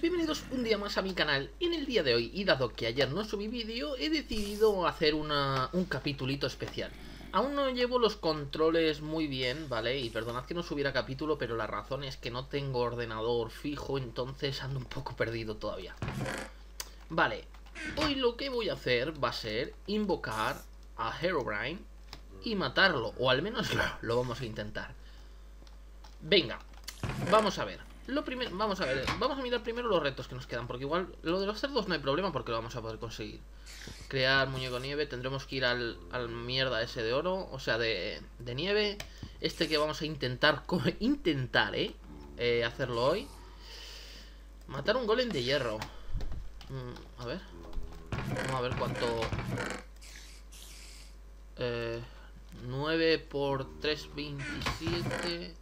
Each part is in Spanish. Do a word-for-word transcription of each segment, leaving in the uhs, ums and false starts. Bienvenidos un día más a mi canal. En el día de hoy, y dado que ayer no subí vídeo, he decidido hacer una, un capitulito especial. Aún no llevo los controles muy bien, ¿vale? Y perdonad que no subiera capítulo, pero la razón es que no tengo ordenador fijo, entonces ando un poco perdido todavía. Vale, hoy lo que voy a hacer va a ser invocar a Herobrine y matarlo, o al menos lo, lo vamos a intentar. Venga, vamos a ver. Lo primero, vamos a ver, vamos a mirar primero los retos que nos quedan, porque igual lo de los cerdos no hay problema porque lo vamos a poder conseguir. Crear muñeco nieve, tendremos que ir al, al mierda ese de oro, o sea, de, de nieve. Este que vamos a intentar, intentar, ¿eh? eh hacerlo hoy. Matar un golem de hierro. Mm, a ver. Vamos a ver cuánto... Eh, nueve por tres, veintisiete...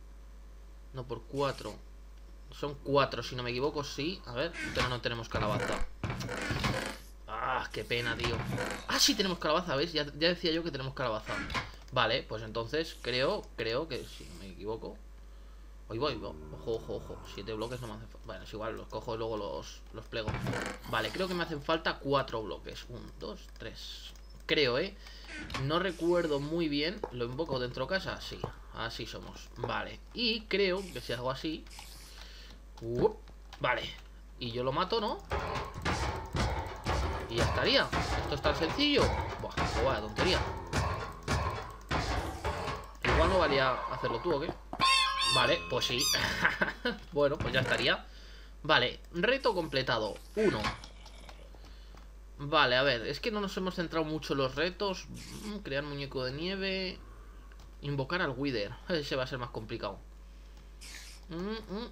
No, por cuatro... Son cuatro, si no me equivoco, sí. A ver, pero no tenemos calabaza. Ah, qué pena, tío. Ah, sí tenemos calabaza, ¿veis? Ya, ya decía yo que tenemos calabaza. Vale, pues entonces creo, creo que si no me equivoco. Hoy voy, voy, ojo, ojo, ojo. Siete bloques no me hacen falta. Bueno, es igual, los cojo y luego los, los plego. Vale, creo que me hacen falta cuatro bloques. Un, dos, tres. Creo, ¿eh? No recuerdo muy bien. ¿Lo invoco dentro casa? Sí, así somos. Vale, y creo que si hago así... Uh, vale, y yo lo mato, ¿no? Y ya estaría. Esto es tan sencillo. Buah, qué guay, tontería. Igual no valía hacerlo tú, ¿o qué? Vale, pues sí. Bueno, pues ya estaría. Vale, reto completado uno. Vale, a ver, es que no nos hemos centrado mucho en los retos. Crear muñeco de nieve. Invocar al Wither. Ese va a ser más complicado. Mmm, mmm.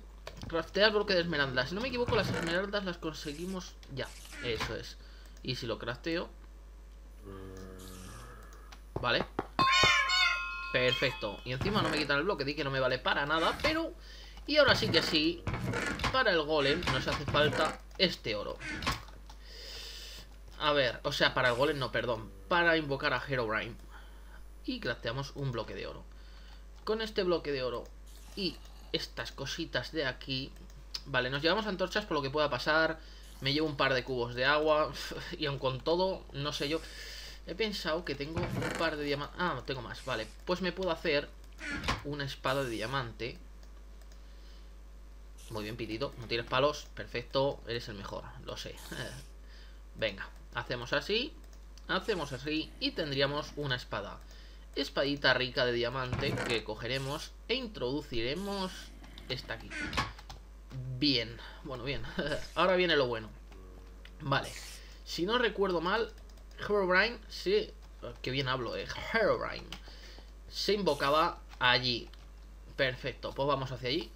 Craftear bloque de esmeraldas. Si no me equivoco, las esmeraldas las conseguimos ya. Eso es. Y si lo crafteo... Vale. Perfecto. Y encima no me quitan el bloque. Di que no me vale para nada, pero... Y ahora sí que sí. Para el golem nos hace falta este oro. A ver, o sea, para el golem no, perdón. Para invocar a Herobrine. Y crafteamos un bloque de oro. Con este bloque de oro y... estas cositas de aquí. Vale, nos llevamos antorchas por lo que pueda pasar. Me llevo un par de cubos de agua. Y aun con todo, no sé yo. He pensado que tengo un par de diamantes. Ah, tengo más, vale. Pues me puedo hacer una espada de diamante. Muy bien, Pitito. No tires palos. Perfecto, eres el mejor, lo sé. Venga, hacemos así. Hacemos así y tendríamos una espada. Espadita rica de diamante que cogeremos e introduciremos esta aquí. Bien, bueno, bien. Ahora viene lo bueno. Vale, si no recuerdo mal, Herobrine, sí, que bien hablo, eh. Herobrine se invocaba allí. Perfecto, pues vamos hacia allí.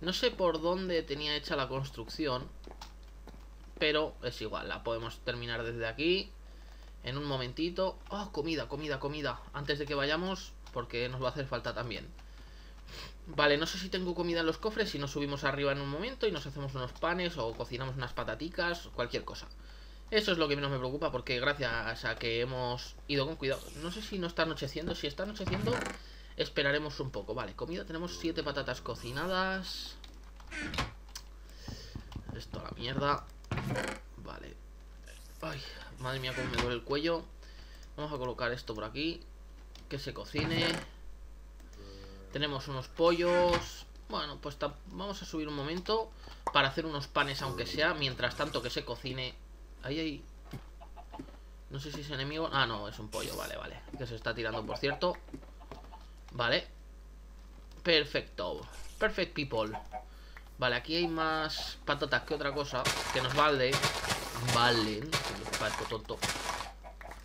No sé por dónde tenía hecha la construcción, pero es igual, la podemos terminar desde aquí. En un momentito... ¡Oh, comida, comida, comida! Antes de que vayamos, porque nos va a hacer falta también. Vale, no sé si tengo comida en los cofres, si nos subimos arriba en un momento y nos hacemos unos panes o cocinamos unas pataticas, cualquier cosa. Eso es lo que menos me preocupa, porque gracias a que hemos ido con cuidado... No sé si no está anocheciendo, si está anocheciendo, esperaremos un poco. Vale, comida, tenemos siete patatas cocinadas. Esto a la mierda. Vale. Ay, madre mía, cómo me duele el cuello. Vamos a colocar esto por aquí. Que se cocine. Tenemos unos pollos. Bueno, pues vamos a subir un momento para hacer unos panes, aunque sea. Mientras tanto que se cocine. Ahí, ahí. No sé si es enemigo. Ah, no, es un pollo, vale, vale. Que se está tirando, por cierto. Vale. Perfecto. Perfect people. Vale, aquí hay más patatas que otra cosa. Que nos vale. Vale, parezco tonto.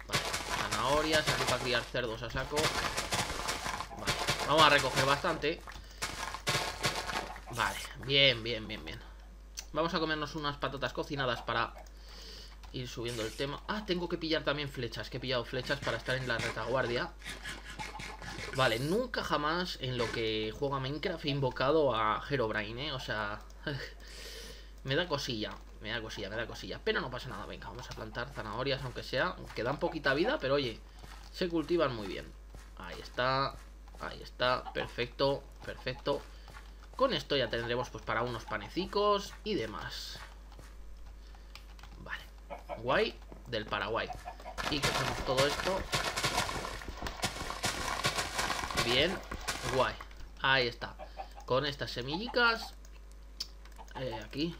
Vale, zanahorias, aquí para criar cerdos a saco. Vale, vamos a recoger bastante. Vale, bien, bien, bien, bien. Vamos a comernos unas patatas cocinadas para ir subiendo el tema. Ah, tengo que pillar también flechas, que he pillado flechas para estar en la retaguardia. Vale, nunca jamás en lo que juega Minecraft he invocado a Herobrine, ¿eh? O sea... me da cosilla. Me da cosilla, me da cosilla, pero no pasa nada. Venga, vamos a plantar zanahorias, aunque sea, aunque dan poquita vida, pero oye, se cultivan muy bien. Ahí está, ahí está, perfecto, perfecto. Con esto ya tendremos pues para unos panecicos y demás. Vale, guay del Paraguay. Y cogemos todo esto. Bien, guay. Ahí está. Con estas semillitas. Eh, aquí.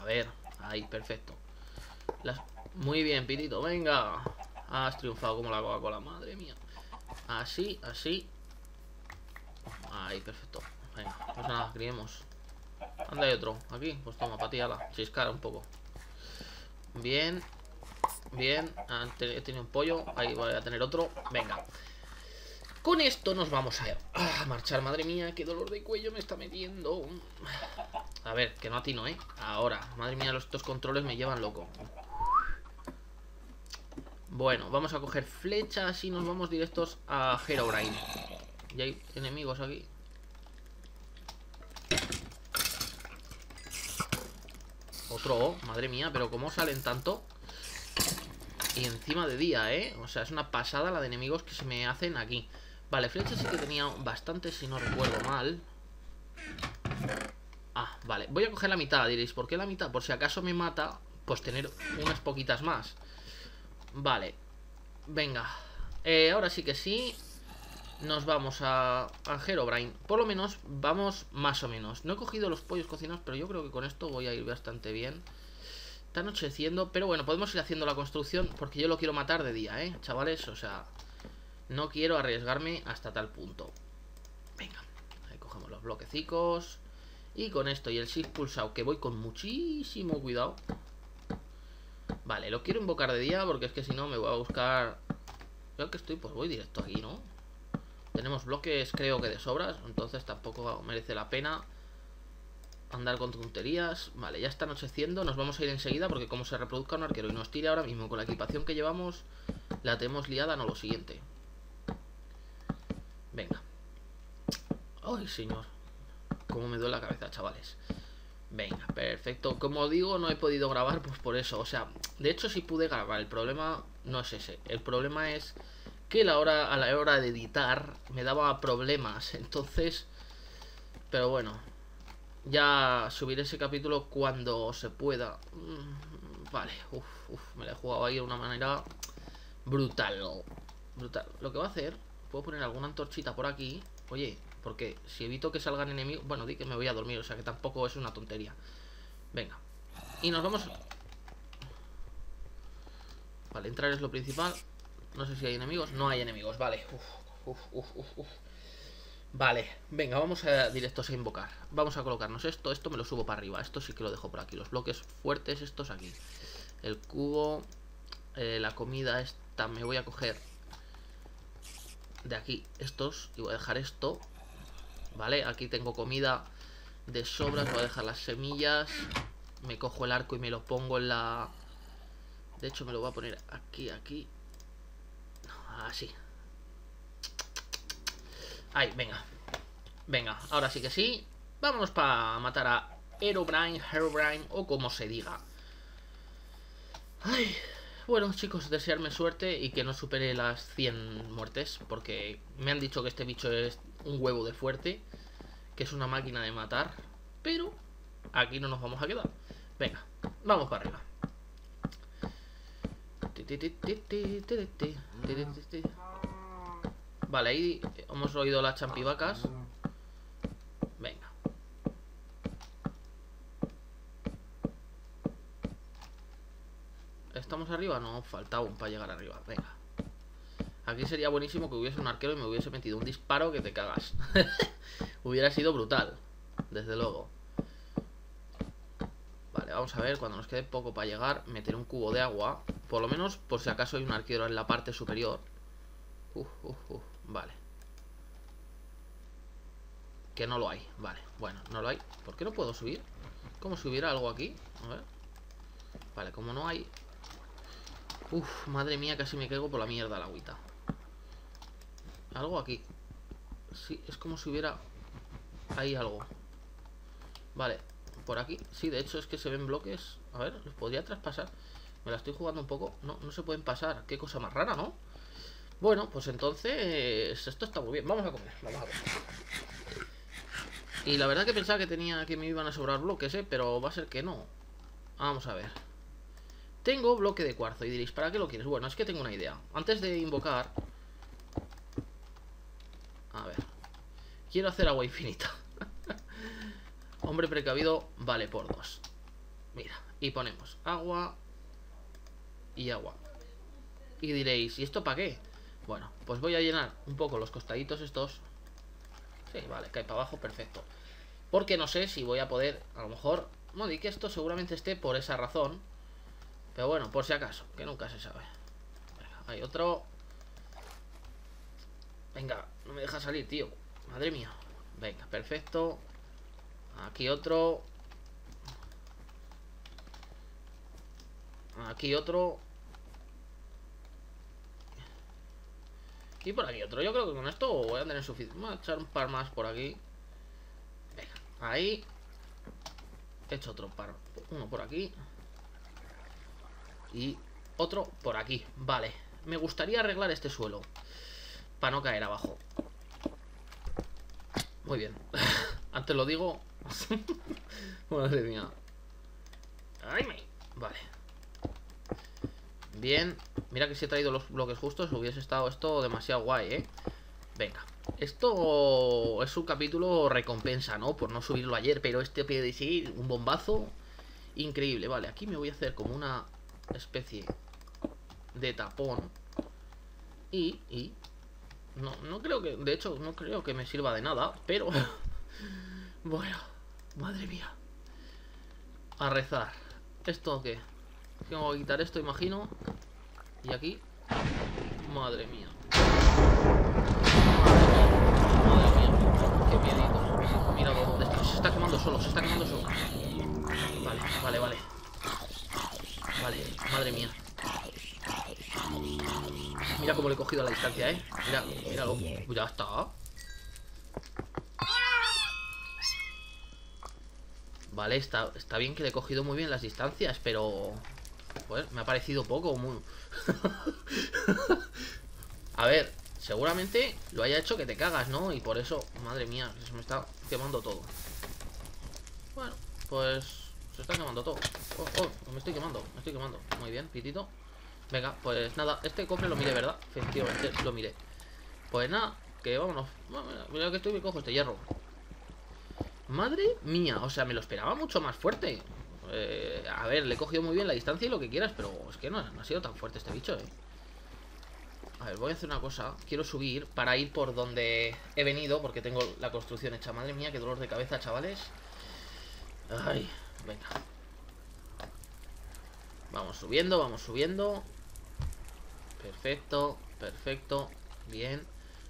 A ver, ahí, perfecto. Las... Muy bien, Pitito, venga. Has triunfado como la Coca-Cola, madre mía. Así, así. Ahí, perfecto. Venga, pues nada, criemos. Anda, hay otro, aquí, pues toma, pateala. Chiscara un poco. Bien, bien. He tenido un pollo, ahí voy a tener otro. Venga. Con esto nos vamos a, a marchar, madre mía. Qué dolor de cuello me está metiendo. A ver, que no atino, ¿eh? Ahora, madre mía, estos controles me llevan loco. Bueno, vamos a coger flechas y nos vamos directos a Herobrine. Y hay enemigos aquí. Otro, madre mía, pero cómo salen tanto. Y encima de día, ¿eh? O sea, es una pasada la de enemigos que se me hacen aquí. Vale, flechas sí que tenía bastantes, si no recuerdo mal. Ah, vale, voy a coger la mitad, diréis. ¿Por qué la mitad? Por si acaso me mata, pues tener unas poquitas más. Vale, venga. eh, Ahora sí que sí. Nos vamos a, a Herobrine. Por lo menos vamos más o menos. No he cogido los pollos cocinados, pero yo creo que con esto voy a ir bastante bien. Está anocheciendo, pero bueno, podemos ir haciendo la construcción, porque yo lo quiero matar de día, ¿eh? Chavales, o sea, no quiero arriesgarme hasta tal punto. Venga, ahí cogemos los bloquecicos. Y con esto y el shift pulsado, que voy con muchísimo cuidado. Vale, lo quiero invocar de día, porque es que si no me voy a buscar. Creo que estoy, pues voy directo aquí, ¿no? Tenemos bloques, creo que de sobras. Entonces tampoco merece la pena andar con tonterías. Vale, ya está anocheciendo. Nos vamos a ir enseguida, porque como se reproduzca un arquero y nos tire ahora mismo con la equipación que llevamos, la tenemos liada, no lo siguiente. Venga. Ay, señor, cómo me duele la cabeza, chavales. Venga, perfecto. Como digo, no he podido grabar, pues por eso. O sea, de hecho sí pude grabar. El problema no es ese. El problema es que la hora, a la hora de editar me daba problemas, entonces, pero bueno, ya subiré ese capítulo cuando se pueda. Vale, uf, uf, me la he jugado ahí de una manera brutal, brutal. Lo que voy a hacer, puedo poner alguna antorchita por aquí, oye, porque si evito que salgan enemigos, bueno, di que me voy a dormir, o sea que tampoco es una tontería. Venga, y nos vamos. Vale, entrar es lo principal. No sé si hay enemigos. No hay enemigos, vale. Uf, uf, uf, uf. Vale, venga, vamos a directos a invocar. Vamos a colocarnos esto. Esto me lo subo para arriba. Esto sí que lo dejo por aquí. Los bloques fuertes, estos aquí. El cubo. Eh, la comida esta me voy a coger de aquí estos. Y voy a dejar esto. Vale, aquí tengo comida de sobras. Voy a dejar las semillas. Me cojo el arco y me lo pongo en la... De hecho me lo voy a poner aquí, aquí. Así. Ahí, venga. Venga, ahora sí que sí. Vámonos para matar a Herobrine, Herobrine o como se diga. Ay, bueno, chicos, desearme suerte y que no supere las cien muertes, porque me han dicho que este bicho es un huevo de fuerte, que es una máquina de matar, pero aquí no nos vamos a quedar. Venga, vamos para arriba. Vale, ahí hemos oído las champivacas. Venga. ¿Estamos arriba? No, falta aún para llegar arriba. Venga. Aquí sería buenísimo que hubiese un arquero y me hubiese metido un disparo que te cagas. Hubiera sido brutal, desde luego. Vale, vamos a ver, cuando nos quede poco para llegar, meter un cubo de agua. Por lo menos, por si acaso hay un arquero en la parte superior. Uf, uf, uf, vale. Que no lo hay, vale. Bueno, no lo hay. ¿Por qué no puedo subir? ¿Cómo si hubiera algo aquí? A ver. Vale, como no hay... Uf, madre mía, casi me caigo por la mierda la agüita. Algo aquí. Sí, es como si hubiera... Ahí algo. Vale, por aquí. Sí, de hecho es que se ven bloques. A ver, los podría traspasar. Me la estoy jugando un poco. No, no se pueden pasar. Qué cosa más rara, ¿no? Bueno, pues entonces esto está muy bien. Vamos a comer, vamos a comer. Y la verdad que pensaba que tenía que me iban a sobrar bloques, ¿eh? Pero va a ser que no. Vamos a ver. Tengo bloque de cuarzo. Y diréis, ¿para qué lo quieres? Bueno, es que tengo una idea. Antes de invocar... A ver. Quiero hacer agua infinita. Hombre precavido vale por dos. Mira, y ponemos agua y agua. Y diréis, ¿y esto para qué? Bueno, pues voy a llenar un poco los costaditos estos. Sí, vale, cae para abajo, perfecto. Porque no sé si voy a poder, a lo mejor... Bueno, y que esto seguramente esté por esa razón. Pero bueno, por si acaso, que nunca se sabe. Venga, hay otro. Venga, no me deja salir, tío. Madre mía. Venga, perfecto. Aquí otro. Aquí otro. Y por aquí otro. Yo creo que con esto voy a tener suficiente. Voy a echar un par más por aquí. Venga, ahí. He hecho otro par. Uno por aquí. Y otro por aquí. Vale. Me gustaría arreglar este suelo. Para no caer abajo. Muy bien. Antes lo digo. Madre mía. Ay, me. Vale. Bien. Mira que si he traído los bloques justos, hubiese estado esto demasiado guay, ¿eh? Venga. Esto es un capítulo recompensa, ¿no? Por no subirlo ayer, pero este pide decir un bombazo increíble. Vale, aquí me voy a hacer como una especie de tapón. Y... y no, no creo que... De hecho, no creo que me sirva de nada, pero... Bueno, madre mía. A rezar. ¿Esto qué? Tengo que quitar esto, imagino. Y aquí... Madre mía. Madre mía. Qué miedito. Mira dónde está. Se está quemando solo, se está quemando solo. Vale, vale, vale. Vale, madre mía. Mira cómo le he cogido a la distancia, ¿eh? Mira, míralo. Ya está. Vale, está, está bien que le he cogido muy bien las distancias, pero... Pues me ha parecido poco, muy... A ver, seguramente lo haya hecho que te cagas, ¿no? Y por eso, madre mía, se me está quemando todo. Bueno, pues... Se está quemando todo. Oh, oh, me estoy quemando, me estoy quemando. Muy bien, pitito. Venga, pues nada, este cofre lo miré, ¿verdad? Efectivamente, lo miré. Pues nada, que vámonos. Bueno, mira que estoy, me cojo este hierro. Madre mía, o sea, me lo esperaba mucho más fuerte. eh, A ver, le he cogido muy bien la distancia y lo que quieras, pero es que no, no ha sido tan fuerte este bicho, eh. A ver, voy a hacer una cosa. Quiero subir para ir por donde he venido, porque tengo la construcción hecha. Madre mía, qué dolor de cabeza, chavales. Ay, venga. Vamos subiendo, vamos subiendo. Perfecto, perfecto, bien.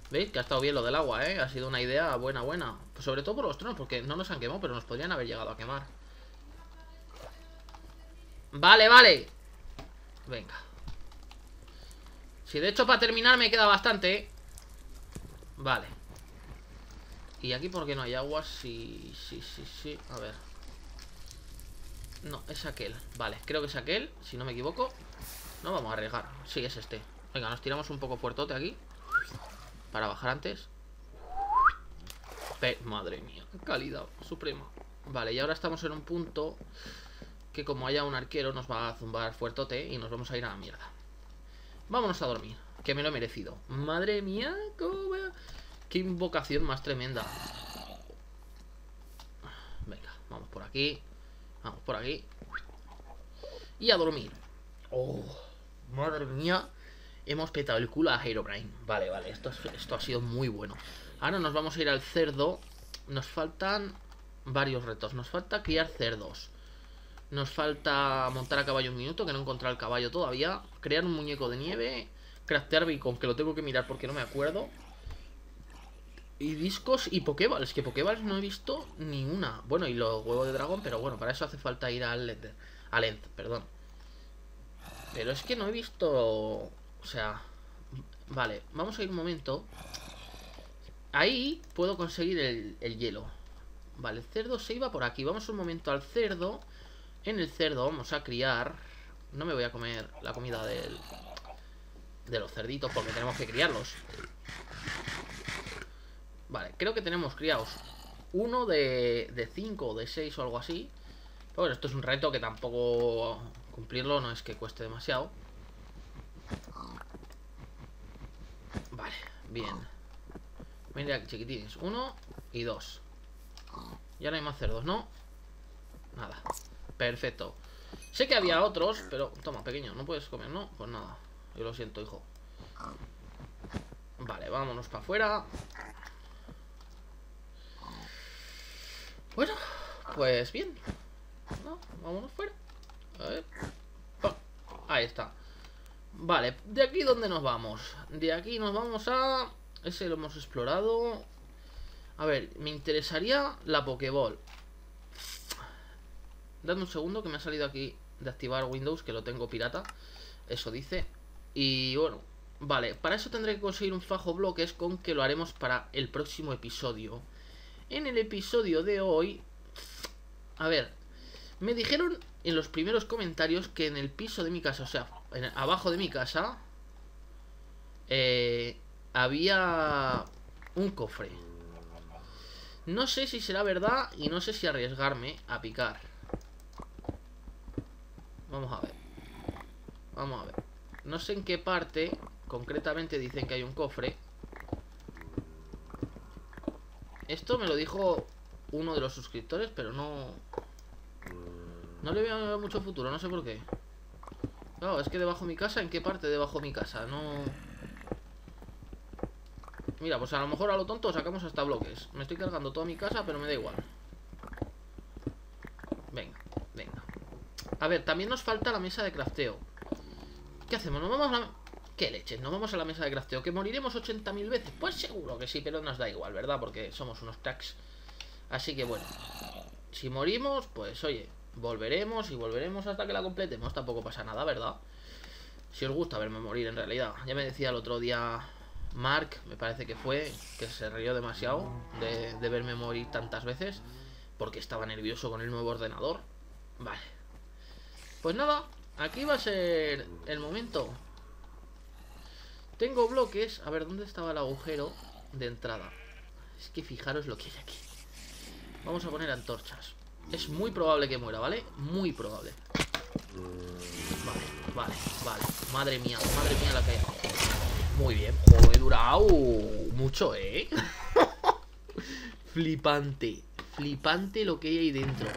¿Veis? Que ha estado bien lo del agua, ¿eh? Ha sido una idea buena, buena. Pues sobre todo por los tronos, porque no nos han quemado, pero nos podrían haber llegado a quemar. Vale, vale. Venga. Si de hecho para terminar me queda bastante, ¿eh? Vale. ¿Y aquí por qué no hay agua? Sí, sí, sí, sí. A ver. No, es aquel. Vale, creo que es aquel, si no me equivoco. No vamos a arriesgar. Sí, es este. Venga, nos tiramos un poco fuertote aquí. Para bajar antes. Pe Madre mía, calidad suprema. Vale, y ahora estamos en un punto que como haya un arquero nos va a zumbar fuertote y nos vamos a ir a la mierda. Vámonos a dormir, que me lo he merecido. Madre mía, cómo va... Qué invocación más tremenda. Venga, vamos por aquí. Vamos por aquí. Y a dormir. Oh, madre mía. Hemos petado el culo a Herobrine. Vale, vale, esto, es, esto ha sido muy bueno. Ahora nos vamos a ir al cerdo. Nos faltan varios retos. Nos falta criar cerdos. Nos falta montar a caballo un minuto, que no he encontrado el caballo todavía. Crear un muñeco de nieve. Craftear beacon, que lo tengo que mirar porque no me acuerdo. Y discos y pokeballs, que pokeballs no he visto ni una. Bueno, y los huevos de dragón, pero bueno, para eso hace falta ir al End, al End, perdón. Pero es que no he visto... O sea... Vale, vamos a ir un momento. Ahí puedo conseguir el, el hielo. Vale, el cerdo se iba por aquí. Vamos un momento al cerdo. En el cerdo vamos a criar... No me voy a comer la comida del, de los cerditos porque tenemos que criarlos. Vale, creo que tenemos criados uno de cinco o de seis o algo así. Pero bueno, esto es un reto que tampoco cumplirlo no es que cueste demasiado. Vale, bien. Mira, chiquitines, uno y dos. Ya no hay más cerdos, ¿no? Nada, perfecto. Sé que había otros, pero... Toma, pequeño, no puedes comer, ¿no? Pues nada, yo lo siento, hijo. Vale, vámonos para afuera. Bueno, pues bien. No, vámonos fuera. A ver. Ahí está. Vale, ¿de aquí dónde nos vamos? De aquí nos vamos a... Ese lo hemos explorado. A ver, me interesaría la Pokéball. Dadme un segundo que me ha salido aquí de activar Windows, que lo tengo pirata. Eso dice. Y bueno, vale, para eso tendré que conseguir un fajo bloques, con que lo haremos para el próximo episodio. En el episodio de hoy... A ver, me dijeron en los primeros comentarios que en el piso de mi casa, o sea, en, abajo de mi casa, eh, había un cofre. No sé si será verdad y no sé si arriesgarme a picar. Vamos a ver. Vamos a ver. No sé en qué parte concretamente dicen que hay un cofre. Esto me lo dijo uno de los suscriptores, pero no... No le veo mucho futuro, no sé por qué. Claro, es que debajo de mi casa, ¿en qué parte debajo de mi casa? No... Mira, pues a lo mejor a lo tonto sacamos hasta bloques. Me estoy cargando toda mi casa, pero me da igual. Venga, venga. A ver, también nos falta la mesa de crafteo. ¿Qué hacemos? ¿Nos vamos a la... ¿Qué leches? ¿Nos vamos a la mesa de crafteo? ¿Que moriremos ochenta mil veces? Pues seguro que sí, pero nos da igual, ¿verdad? Porque somos unos cracks. Así que bueno, si morimos, pues oye, volveremos y volveremos hasta que la completemos. Tampoco pasa nada, ¿verdad? Si os gusta verme morir, en realidad. Ya me decía el otro día... Mark, me parece que fue, que se rió demasiado de, de verme morir tantas veces, porque estaba nervioso con el nuevo ordenador. Vale. Pues nada, aquí va a ser el momento. Tengo bloques. A ver, ¿dónde estaba el agujero de entrada? Es que fijaros lo que hay aquí. Vamos a poner antorchas. Es muy probable que muera, ¿vale? Muy probable. Vale, vale, vale. Madre mía, madre mía la que hay aquí. Muy bien, oh, he durado mucho, ¿eh? Flipante, flipante lo que hay ahí dentro.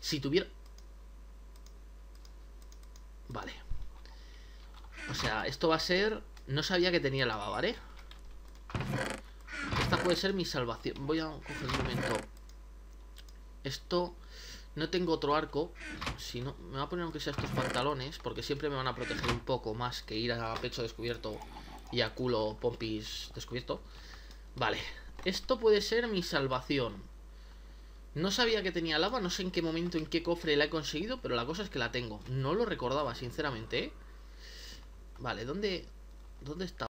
Si tuviera... Vale. O sea, esto va a ser... No sabía que tenía lava, ¿vale? Esta puede ser mi salvación. Voy a coger un momento. Esto... No tengo otro arco, si no, me va a poner aunque sea estos pantalones, porque siempre me van a proteger un poco más que ir a pecho descubierto y a culo pompis descubierto. Vale, esto puede ser mi salvación. No sabía que tenía lava, no sé en qué momento, en qué cofre la he conseguido, pero la cosa es que la tengo. No lo recordaba, sinceramente, ¿eh? Vale, ¿dónde, dónde está?